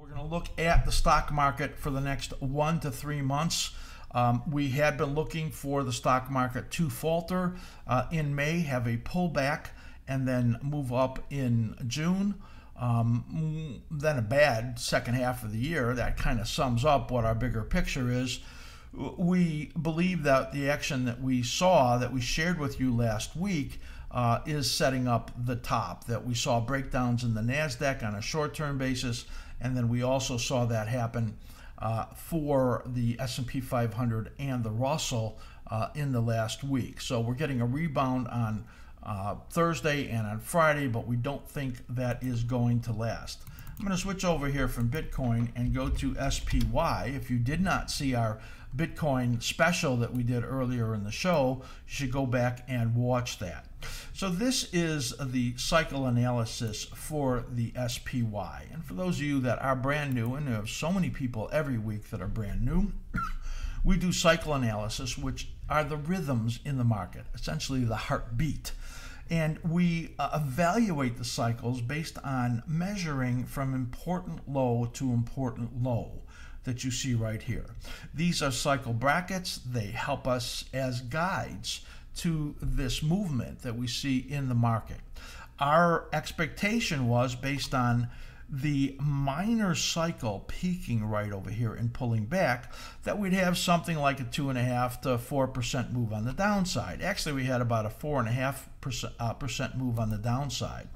We're going to look at the stock market for the next 1 to 3 months. We had been looking for the stock market to falter in May, have a pullback, and then move up in June. Then a bad second half of the year. That kind of sums up what our bigger picture is. We believe that the action that we saw, that we shared with you last week, is setting up the top. That we saw breakdowns in the NASDAQ on a short-term basis, and then we also saw that happen for the S&P 500 and the Russell in the last week. So we're getting a rebound on Thursday and on Friday, but we don't think that is going to last. I'm going to switch over here from Bitcoin and go to SPY. If you did not see our Bitcoin special that we did earlier in the show, you should go back and watch that. So this is the cycle analysis for the SPY. And for those of you that are brand new, and we have so many people every week that are brand new, we do cycle analysis, which are the rhythms in the market, essentially the heartbeat. And we evaluate the cycles based on measuring from important low to important low that you see right here. These are cycle brackets. They help us as guides to this movement that we see in the market. Our expectation was based on the minor cycle peaking right over here and pulling back, that we'd have something like a 2.5 to 4% move on the downside. Actually, we had about a 4.5% move on the downside.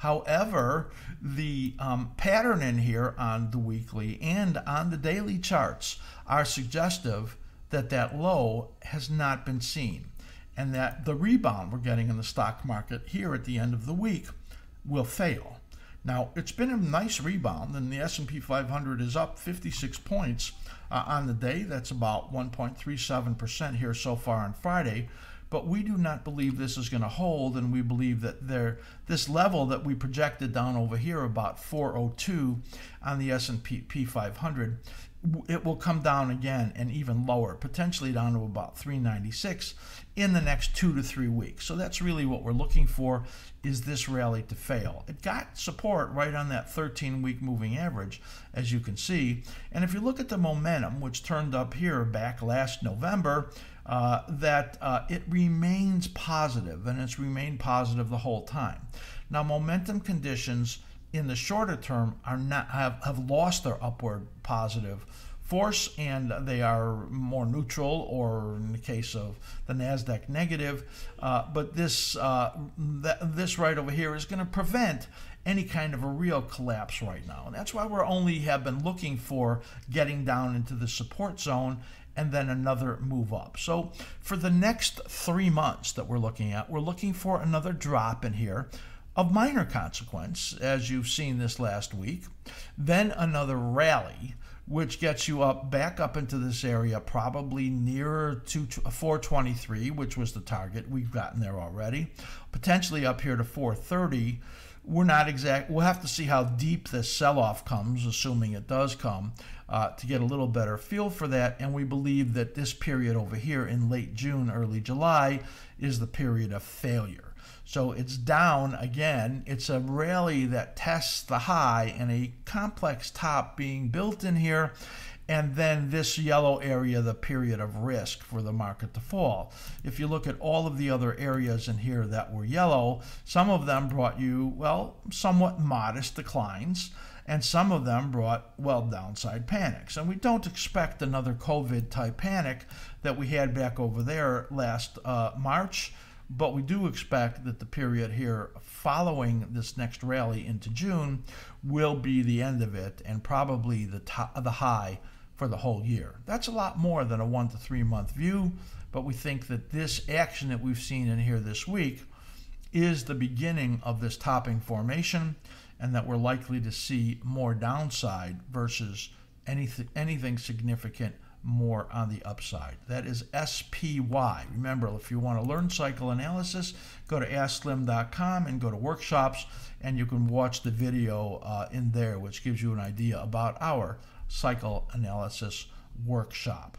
However, the pattern in here on the weekly and on the daily charts are suggestive that that low has not been seen, and that the rebound we're getting in the stock market here at the end of the week will fail. Now, it's been a nice rebound, and the S&P 500 is up 56 points on the day. That's about 1.37% here so far on Friday. But we do not believe this is going to hold, and we believe that this level that we projected down over here, about 402 on the S&P 500, it will come down again and even lower, potentially down to about 396 in the next 2 to 3 weeks. So that's really what we're looking for, is this rally to fail. It got support right on that 13-week moving average, as you can see. And if you look at the momentum, which turned up here back last November, it remains positive, and it's remained positive the whole time. Now, momentum conditions in the shorter term are not have lost their upward positive force, and they are more neutral, or in the case of the NASDAQ, negative. But this right over here is going to prevent any kind of a real collapse right now, and that's why we're only have been looking for getting down into the support zone and then another move up. So for the next 3 months that we're looking at, we're looking for another drop in here of minor consequence, as you've seen this last week, then another rally, which gets you up back up into this area, probably nearer to 423, which was the target. We've gotten there already, potentially up here to 430. We're not exact. We'll have to see how deep this sell-off comes, assuming it does come, to get a little better feel for that. And we believe that this period over here in late June, early July is the period of failure. So it's down again. It's a rally that tests the high and a complex top being built in here. And then this yellow area, the period of risk for the market to fall. If you look at all of the other areas in here that were yellow, some of them brought you, well, somewhat modest declines, and some of them brought, well, downside panics. And we don't expect another COVID type panic that we had back over there last March. But we do expect that the period here following this next rally into June will be the end of it, and probably the high for the whole year. That's a lot more than a 1 to 3 month view, but we think that this action that we've seen in here this week is the beginning of this topping formation, and that we're likely to see more downside versus anything significant more on the upside. That is SPY. Remember, if you want to learn cycle analysis, go to askSlim.com and go to workshops, and you can watch the video in there, which gives you an idea about our cycle analysis workshop.